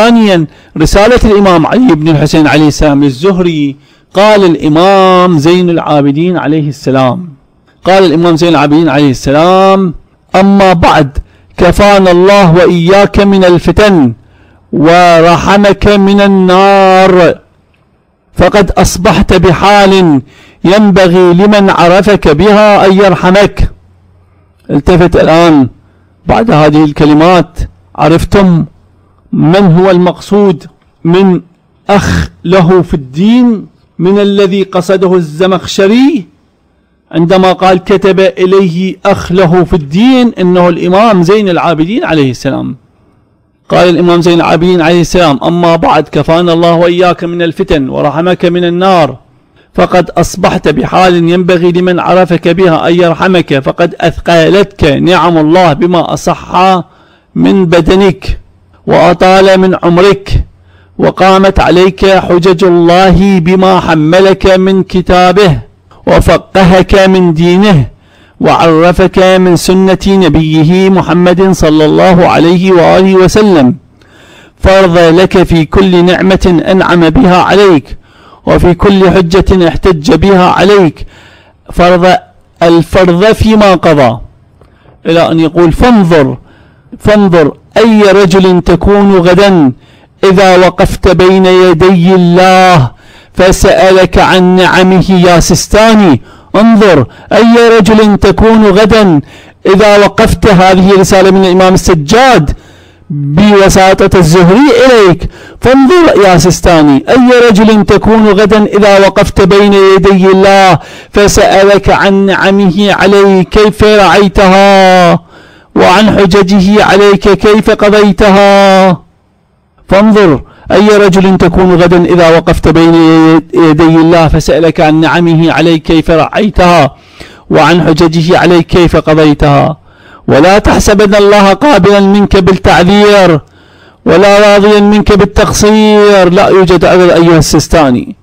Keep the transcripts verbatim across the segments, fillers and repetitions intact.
ثانيا رسالة الإمام علي بن الحسين عليه السلام للزهري. قال الإمام زين العابدين عليه السلام قال الإمام زين العابدين عليه السلام: أما بعد، كفانا الله وإياك من الفتن ورحمك من النار، فقد أصبحت بحال ينبغي لمن عرفك بها أن يرحمك. التفت الآن بعد هذه الكلمات، عرفتم من هو المقصود من أخ له في الدين، من الذي قصده الزمخشري عندما قال كتب إليه أخ له في الدين، إنه الإمام زين العابدين عليه السلام. قال الإمام زين العابدين عليه السلام: أما بعد، كفانا الله وإياك من الفتن ورحمك من النار، فقد أصبحت بحال ينبغي لمن عرفك بها أن يرحمك، فقد أثقلتك نعم الله بما أصح من بدنك وأطال من عمرك، وقامت عليك حجج الله بما حملك من كتابه، وفقهك من دينه، وعرفك من سنة نبيه محمد صلى الله عليه وآله وسلم، فرض لك في كل نعمة أنعم بها عليك، وفي كل حجة احتج بها عليك، فرض الفرض فيما قضى. إلى أن يقول: فانظر فانظر أي رجل تكون غدا إذا وقفت بين يدي الله فسألك عن نعمه يا سستاني. انظر أي رجل تكون غدا إذا وقفت، هذه رسالة من الإمام السجاد بوساطة الزهري إليك، فانظر يا سستاني أي رجل تكون غدا إذا وقفت بين يدي الله فسألك عن نعمه عليك كيف رعيتها، وعن حججه عليك كيف قضيتها. فانظر أي رجل تكون غدا إذا وقفت بين يدي الله فسألك عن نعمه عليك كيف رعيتها، وعن حججه عليك كيف قضيتها. ولا تحسبن الله قابلا منك بالتعذير، ولا راضيا منك بالتقصير. لا يوجد عذر أيها السستاني.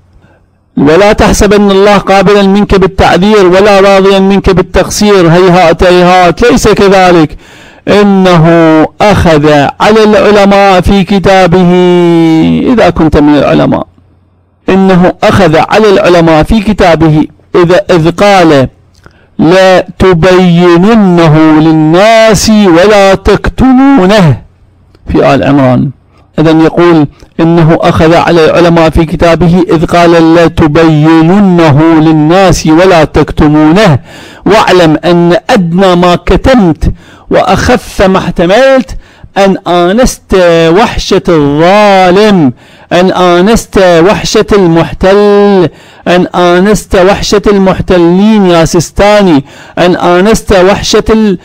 ولا تحسبن الله قابلا منك بالتعذير ولا راضيا منك بالتقصير. هيهات هيهات، ليس كذلك. إنه أخذ على العلماء في كتابه، إذا كنت من العلماء، إنه أخذ على العلماء في كتابه إذا إذ قال: لا تبيننه للناس ولا تكتمونه، في آل عمران. إذا يقول إنه أخذ على العلماء في كتابه إذ قال: لا تبيننه للناس ولا تكتمونه، واعلم أن أدنى ما كتمت وأخف ما احتملت أن آنست وحشة الظالم، أن آنست وحشة المحتل، أن آنست وحشة المحتلين يا سستاني، أن آنست وحشة ال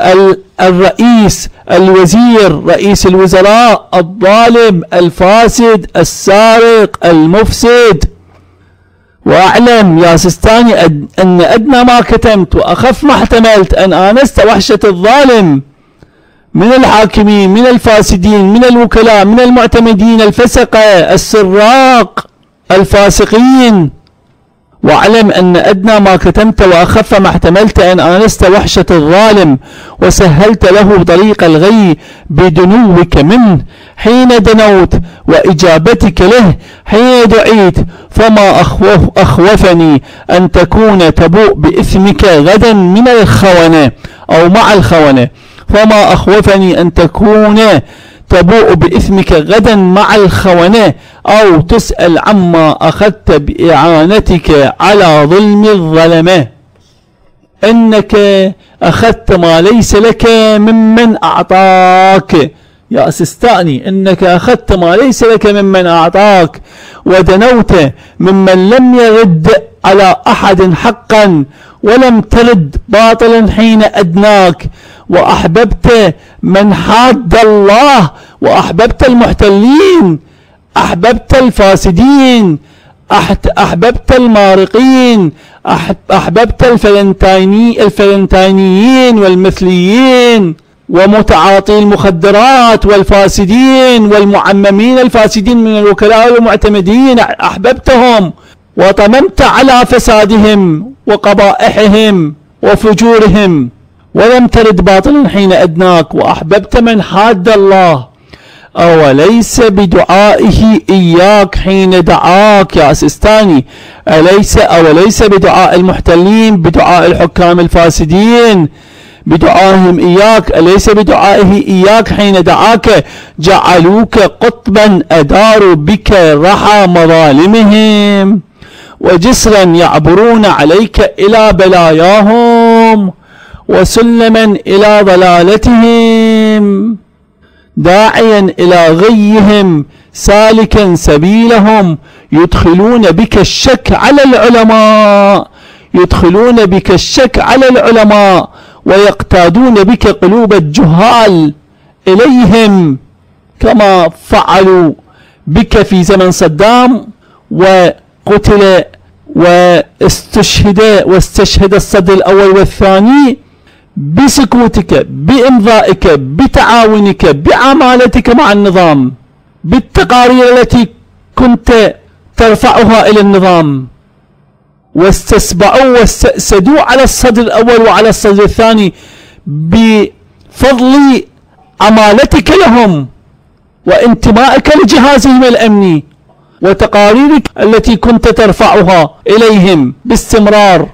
ال الرئيس، الوزير، رئيس الوزراء، الظالم، الفاسد، السارق، المفسد. وأعلم يا سستاني أد... أن أدنى ما كتمت وأخف ما احتملت أن آنست وحشة الظالم من الحاكمين، من الفاسدين، من الوكلاء، من المعتمدين، الفسقة، السراق، الفاسقين. واعلم أن أدنى ما كتمت وأخف ما احتملت أن آنست وحشة الظالم، وسهلت له طريق الغي بدنوك منه حين دنوت، وإجابتك له حين دعيت. فما أخوف أخوفني أن تكون تبوء بإثمك غدا من الخونة أو مع الخونة، فما أخوفني أن تكون تبوء بإثمك غدا مع الخونة، أو تسأل عما أخذت بإعانتك على ظلم الظلمة. إنك أخذت ما ليس لك ممن أعطاك يا سستاني، إنك أخذت ما ليس لك ممن أعطاك، ودنوت ممن لم يرد على أحد حقا، ولم ترد باطلا حين أدناك، وأحببت من حاد الله، وأحببت المحتلين، أحببت الفاسدين، أحببت المارقين، أحببت الفلنتيني الفلنتينيين والمثليين، ومتعاطي المخدرات والفاسدين، والمعممين الفاسدين من الوكلاء والمعتمدين. أحببتهم وطممت على فسادهم وقبائحهم وفجورهم، ولم ترد باطلا حين أدناك، وأحببت من حاد الله. أوليس بدعائه إياك حين دعاك يا سيستاني، أليس أوليس بدعاء المحتلين، بدعاء الحكام الفاسدين، بدعائهم إياك، أليس بدعائه إياك حين دعاك جعلوك قطبا أداروا بك رحى مظالمهم وجسرا يعبرون عليك إلى بلاياهم وسلما إلى ضلالتهم، داعيا إلى غيهم سالكا سبيلهم، يدخلون بك الشك على العلماء، يدخلون بك الشك على العلماء ويقتادون بك قلوب الجهال إليهم كما فعلوا بك في زمن صدام، وقتل واستشهد واستشهد الصدر الأول والثاني بسكوتك، بإمضائك، بتعاونك، بعمالتك مع النظام، بالتقارير التي كنت ترفعها إلى النظام، واستسبعوا واستأسدوا على الصدر الأول وعلى الصدر الثاني بفضل عمالتك لهم وانتمائك لجهازهم الأمني وتقاريرك التي كنت ترفعها إليهم باستمرار،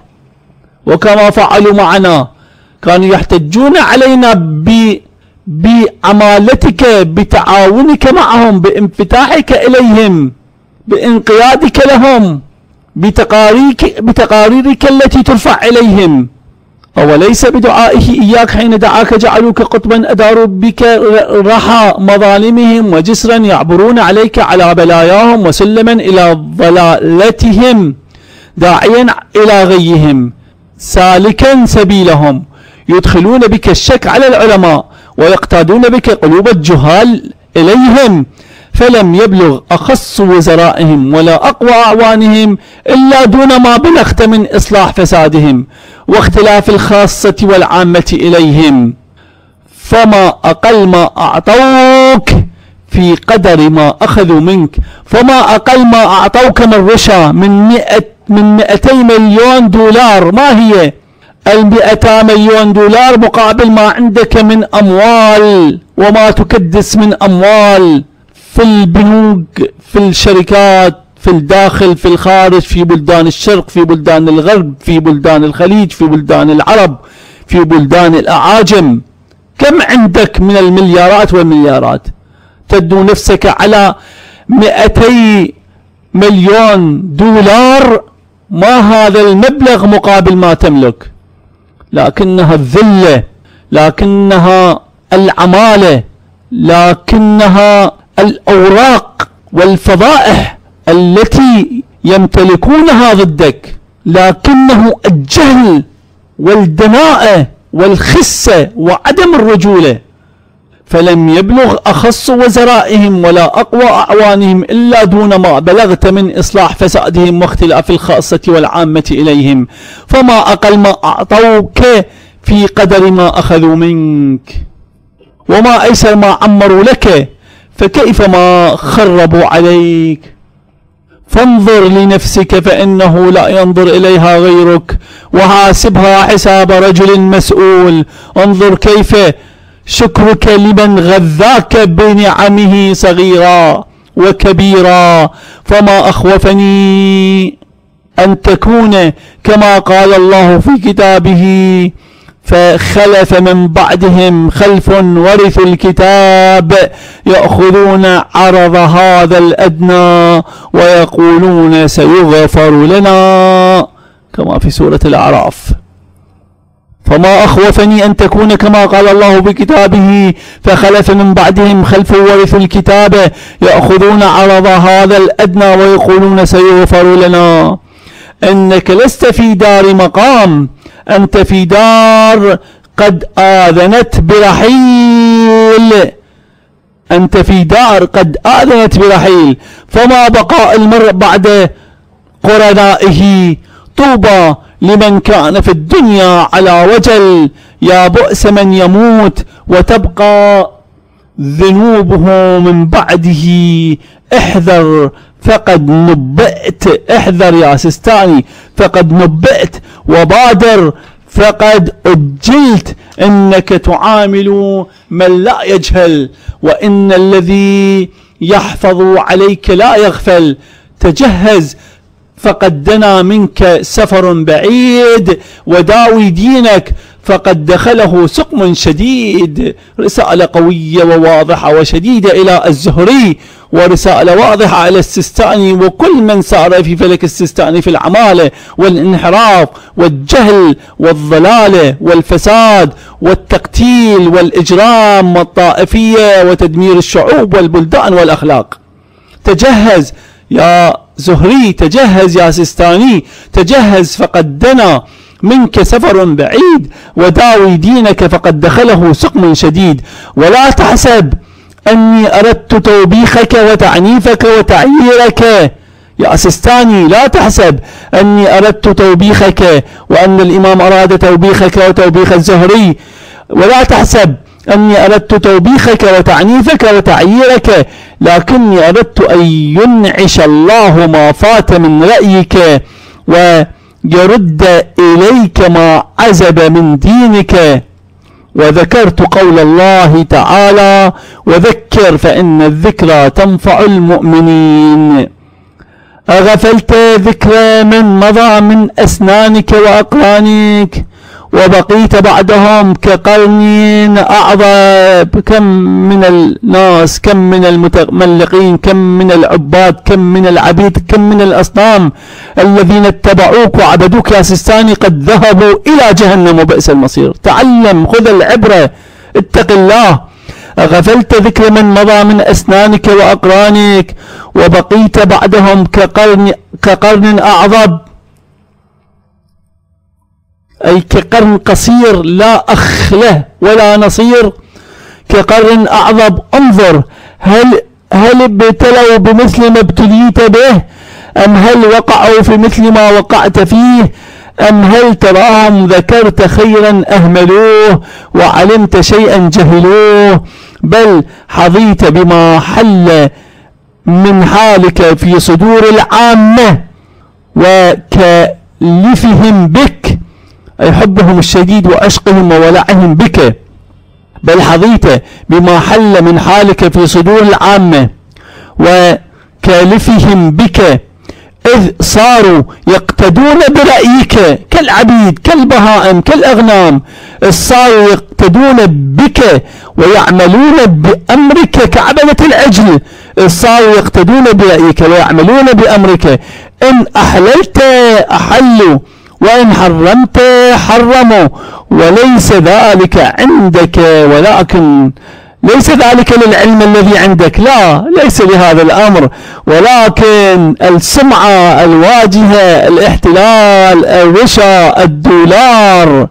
وكما فعلوا معنا كانوا يحتجون علينا ب... بعمالتك، بتعاونك معهم، بانفتاحك إليهم، بانقيادك لهم، بتقاريرك, بتقاريرك التي ترفع إليهم. أوليس بدعائه إياك حين دعاك جعلوك قطبا أداروا بك رحى مظالمهم وجسرا يعبرون عليك على بلاياهم وسلما إلى ضلالتهم، داعيا إلى غيهم سالكا سبيلهم، يدخلون بك الشك على العلماء ويقتادون بك قلوب الجهال إليهم، فلم يبلغ أخص وزرائهم ولا أقوى أعوانهم إلا دون ما بلغت من إصلاح فسادهم واختلاف الخاصة والعامة إليهم، فما أقل ما أعطوك في قدر ما أخذوا منك، فما أقل ما أعطوك من رشا من مئة من مئتي مليون دولار، ما هي المئتا مليون دولار مقابل ما عندك من أموال وما تكدس من أموال في البنوك، في الشركات، في الداخل، في الخارج، في بلدان الشرق، في بلدان الغرب، في بلدان الخليج، في بلدان العرب، في بلدان الأعاجم. كم عندك من المليارات والمليارات؟ تدو نفسك على مئتي مليون دولار، ما هذا المبلغ مقابل ما تملك، لكنها الذلة، لكنها العمالة، لكنها الأوراق والفضائح التي يمتلكونها ضدك، لكنه الجهل والدناءة والخسة وعدم الرجولة. فلم يبلغ أخص وزرائهم ولا أقوى أعوانهم إلا دون ما بلغت من إصلاح فسادهم واختلاف الخاصة والعامة إليهم، فما أقل ما أعطوك في قدر ما أخذوا منك، وما أيسر ما عمروا لك، فكيف ما خربوا عليك. فانظر لنفسك فإنه لا ينظر إليها غيرك، وحاسبها حساب رجل مسؤول. انظر كيف شكرك لمن غذاك بنعمه صغيرا وكبيرا. فما أخوفني أن تكون كما قال الله في كتابه: فخلف من بعدهم خلف ورثوا الكتاب يأخذون عرض هذا الأدنى ويقولون سيغفر لنا، كما في سورة الأعراف. فما أخوفني أن تكون كما قال الله بكتابه: فخلف من بعدهم خلف ورثوا الكتاب يأخذون عرض هذا الأدنى ويقولون سيغفر لنا. إنك لست في دار مقام، أنت في دار قد آذنت برحيل، أنت في دار قد آذنت برحيل. فما بقاء المرء بعد قرنائه، طوبى لمن كان في الدنيا على وجل، يا بؤس من يموت وتبقى ذنوبه من بعده. احذر فقد نبئت، احذر يا سيستاني فقد نبئت، وبادر فقد أجلت أنك تعامل من لا يجهل، وإن الذي يحفظ عليك لا يغفل. تجهز فقد دنا منك سفر بعيد، وداوي دينك فقد دخله سقم شديد. رسالة قوية وواضحة وشديدة إلى الزهري، ورسالة واضحة على السيستاني وكل من سار في فلك السيستاني في العمالة والانحراف والجهل والضلالة والفساد والتقتيل والإجرام والطائفية وتدمير الشعوب والبلدان والأخلاق. تجهز يا زهري، تجهز يا سيستاني، تجهز فقد دنا منك سفر بعيد، وداوي دينك فقد دخله سقم شديد. ولا تحسب أني أردت توبيخك وتعنيفك وتعييرك يا سيستاني، لا تحسب أني أردت توبيخك وأن الإمام أراد توبيخك وتوبيخ الزهري، ولا تحسب أني أردت توبيخك وتعنيفك وتعييرك، لكني أردت أن ينعش الله ما فات من رأيك ويرد إليك ما عزب من دينك. وذكرت قول الله تعالى: وذكر فإن الذكرى تنفع المؤمنين. أغفلت ذكر من مضى من أسنانك وأقرانك وبقيت بعدهم كقرن أعظم. كم من الناس، كم من المتملقين، كم من العباد، كم من العبيد، كم من الأصنام الذين اتبعوك وعبدوك يا سيستاني قد ذهبوا إلى جهنم وبئس المصير. تعلم، خذ العبرة، اتق الله. أغفلت ذكر من مضى من أسنانك وأقرانك وبقيت بعدهم كقرن كقرن أعظم، أي كقرن قصير لا أخ له ولا نصير، كقرن أعظم. انظر، هل هل ابتلوا بمثل ما ابتليت به، أم هل وقعوا في مثل ما وقعت فيه، أم هل تراهم ذكرت خيرا أهملوه وعلمت شيئا جهلوه، بل حظيت بما حل من حالك في صدور العامة وكلفهم بك، أي حبهم الشديد وعشقهم وولعهم بك، بل حظيت بما حل من حالك في صدور العامة وكالفهم بك، إذ صاروا يقتدون برأيك كالعبيد كالبهائم كالأغنام. صاروا يقتدون بك ويعملون بأمرك كعبدة العجل. صاروا يقتدون برأيك ويعملون بأمرك. إن أحللت أحلوا وإن حرمت حرموا، وليس ذلك عندك، ولكن ليس ذلك للعلم الذي عندك، لا ليس لهذا الأمر، ولكن السمعة، الواجهة، الاحتلال، الرشا، الدولار،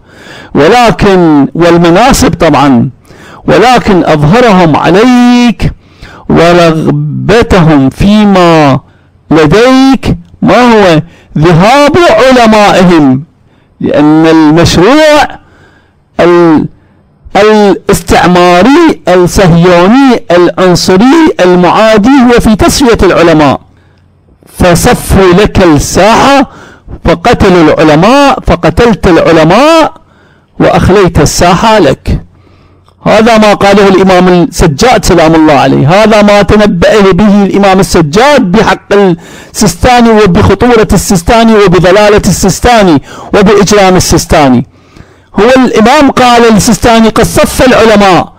ولكن والمناصب طبعا، ولكن أظهرهم عليك ورغبتهم فيما لديك ما هو ذهاب علمائهم، لأن المشروع الاستعماري الصهيوني العنصري المعادي هو في تصفية العلماء. فصفوا لك الساحة فقتلوا العلماء، فقتلت العلماء وأخليت الساحة لك. هذا ما قاله الإمام السجاد سلام الله عليه، هذا ما تنبأه به الإمام السجاد بحق السيستاني وبخطورة السيستاني وبضلالة السيستاني وبإجرام السيستاني. هو الإمام قال السيستاني قد صف العلماء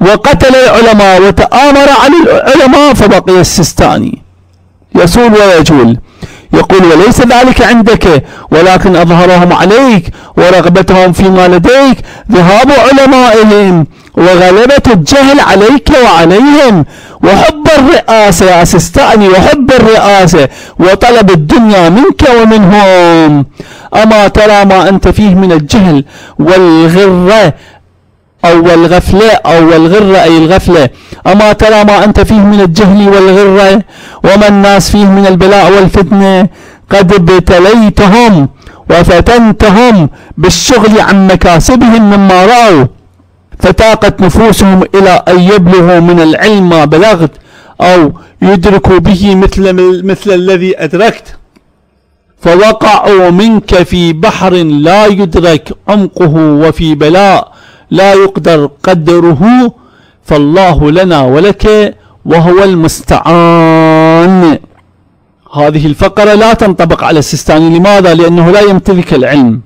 وقتل العلماء وتآمر على العلماء، فبقي السيستاني يسول ويجول. يقول وليس ذلك عندك، ولكن أظهرهم عليك ورغبتهم فيما لديك ذهاب علمائهم وغلبة الجهل عليك وعليهم، وحب الرئاسة يا سيستاني، وحب الرئاسة وطلب الدنيا منك ومنهم. أما ترى ما أنت فيه من الجهل والغرة أو الغفلة أو الغرة أي الغفلة، أما ترى ما أنت فيه من الجهل والغرة وما الناس فيه من البلاء والفتنة. قد ابتليتهم وفتنتهم بالشغل عن مكاسبهم مما رأوا، فتاقت نفوسهم إلى أن يبلغوا من العلم ما بلغت، أو يدركوا به مثل مثل الذي أدركت، فوقعوا منك في بحر لا يدرك عمقه وفي بلاء لا يقدر قدره، فالله لنا ولك وهو المستعان. هذه الفقرة لا تنطبق على السيستاني. لماذا؟ لأنه لا يمتلك العلم.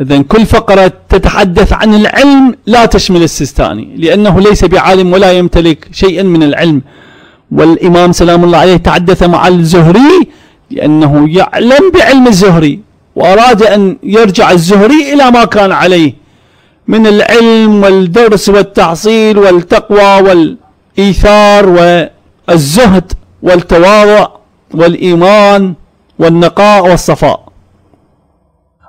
إذن كل فقرة تتحدث عن العلم لا تشمل السيستاني، لأنه ليس بعالم ولا يمتلك شيئا من العلم. والإمام سلام الله عليه تحدث مع الزهري لأنه يعلم بعلم الزهري، وأراد أن يرجع الزهري إلى ما كان عليه من العلم والدرس والتحصيل والتقوى والإيثار والزهد والتواضع والإيمان والنقاء والصفاء.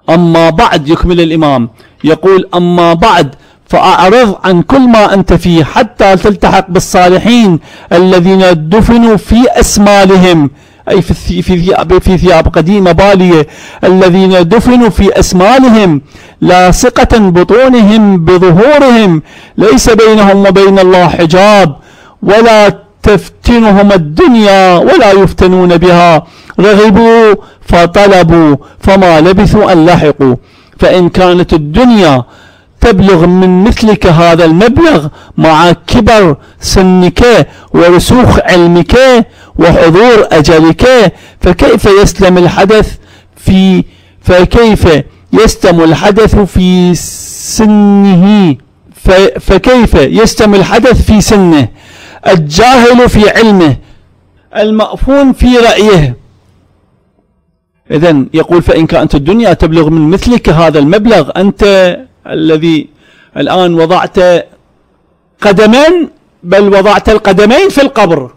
أما بعد، يكمل الإمام يقول: أما بعد، فأعرض عن كل ما أنت فيه حتى تلتحق بالصالحين الذين دفنوا في أسمالهم، أي في ثياب في ثياب قديمة بالية، الذين دفنوا في أسمالهم لاصقة بطونهم بظهورهم، ليس بينهم وبين الله حجاب، ولا تفتنهم الدنيا ولا يفتنون بها، رغبوا فطلبوا فما لبثوا أن لحقوا. فإن كانت الدنيا تبلغ من مثلك هذا المبلغ مع كبر سنك ورسوخ علمك وحضور أجلك، فكيف يسلم الحدث في فكيف يستم الحدث في سنه فكيف يستم الحدث في سنه الجاهل في علمه، المأفون في رأيه. إذن يقول: فإن كانت الدنيا تبلغ من مثلك هذا المبلغ، أنت الذي الآن وضعت قدما، بل وضعت القدمين في القبر،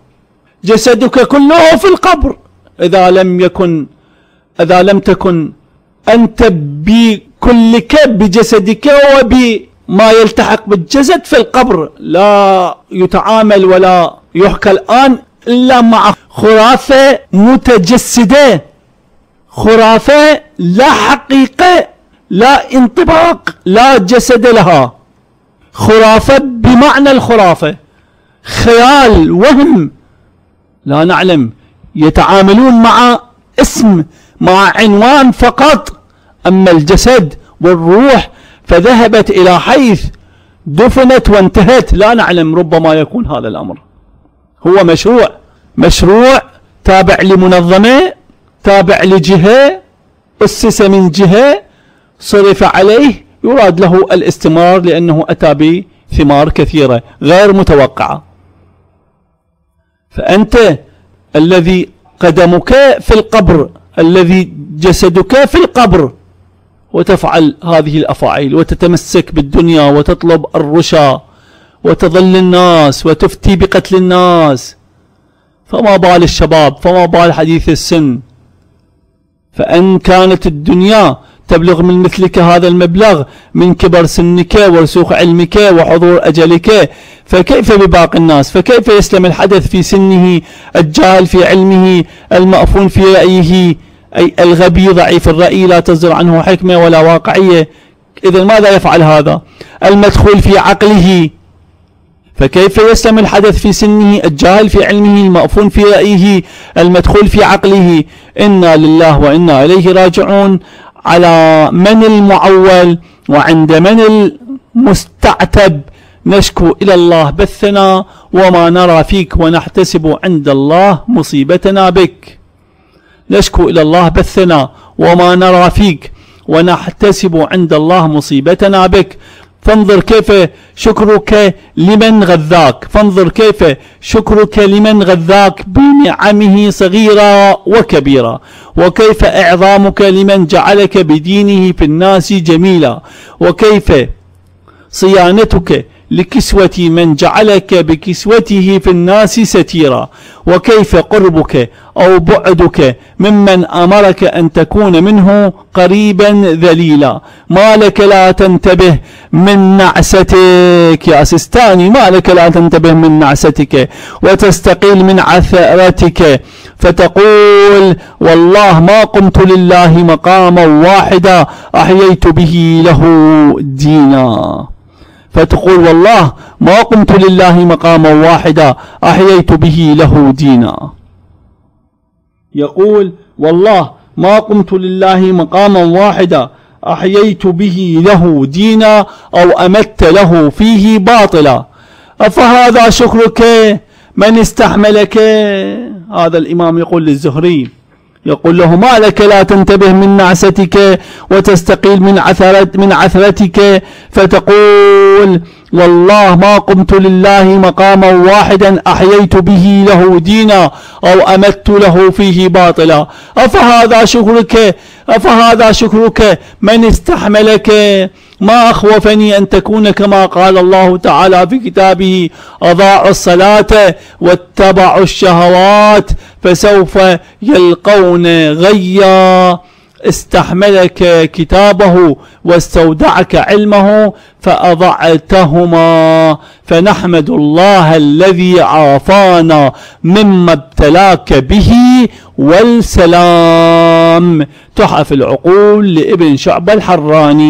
جسدك كله في القبر، إذا لم يكن إذا لم تكن أنت بكلك بجسدك وبما يلتحق بالجسد في القبر، لا يتعامل ولا يحكى الآن إلا مع خرافة متجسدة، خرافة لا حقيقة لا انطباق لا جسد لها، خرافة بمعنى الخرافة، خيال، وهم، لا نعلم. يتعاملون مع اسم مع عنوان فقط، أما الجسد والروح فذهبت إلى حيث دفنت وانتهت، لا نعلم. ربما يكون هذا الأمر هو مشروع مشروع تابع لمنظمة، تابع لجهة، أسس من جهة، صرف عليه، يراد له الاستمرار لأنه أتى بثمار كثيرة غير متوقعة. فأنت الذي قدمك في القبر، الذي جسدك في القبر، وتفعل هذه الأفاعيل وتتمسك بالدنيا وتطلب الرشا وتضل الناس وتفتي بقتل الناس، فما بال الشباب، فما بال حديث السن. فإن كانت الدنيا تبلغ من مثلك هذا المبلغ من كبر سنك ورسوخ علمك وحضور أجلك، فكيف بباقي الناس؟ فكيف يسلم الحدث في سنه الجاهل في علمه المأفون في رأيه، أي الغبي ضعيف الرأي لا تصدر عنه حكمة ولا واقعية. إذن ماذا يفعل هذا المدخول في عقله؟ فكيف يسلم الحدث في سنه الجاهل في علمه المأفون في رأيه المدخول في عقله؟ إنا لله وإنا إليه راجعون. على من المعول وعند من المستعتب؟ نشكو إلى الله بثنا وما نرى فيك، ونحتسب عند الله مصيبتنا بك. نشكو إلى الله بثنا وما نرى فيك، ونحتسب عند الله مصيبتنا بك. فانظر كيف شكرك لمن غذاك، فانظر كيف شكرك لمن غذاك بنعمه صغيرة وكبيرة، وكيف إعظامك لمن جعلك بدينه في الناس جميلا، وكيف صيانتك لكسوة من جعلك بكسوته في الناس ستيرا، وكيف قربك أو بعدك ممن أمرك أن تكون منه قريبا ذليلا. ما لك لا تنتبه من نعستك يا سيستاني، ما لك لا تنتبه من نعستك وتستقيل من عثرتك، فتقول: والله ما قمت لله مقاما واحدا أحييت به له دينا. فتقول: والله ما قمت لله مقاما واحدا أحييت به له دينا. يقول: والله ما قمت لله مقاما واحدا أحييت به له دينا أو أمت له فيه باطلا. أفهذا شكرك من استحملك؟ هذا الإمام يقول للزهري، يقول له: ما لك لا تنتبه من نعستك وتستقيل من عثرت من عثرتك فتقول: والله ما قمت لله مقاما واحدا أحييت به له دينا أو أمت له فيه باطلا. أفهذا شكرك أفهذا شكرك من استحملك؟ ما أخوفني أن تكون كما قال الله تعالى في كتابه: أضاعوا الصلاة واتبعوا الشهوات فسوف يلقون غيا. استحملك كتابه واستودعك علمه فأضعتهما، فنحمد الله الذي عافانا مما ابتلاك به والسلام. تحف العقول لابن شعبة الحراني.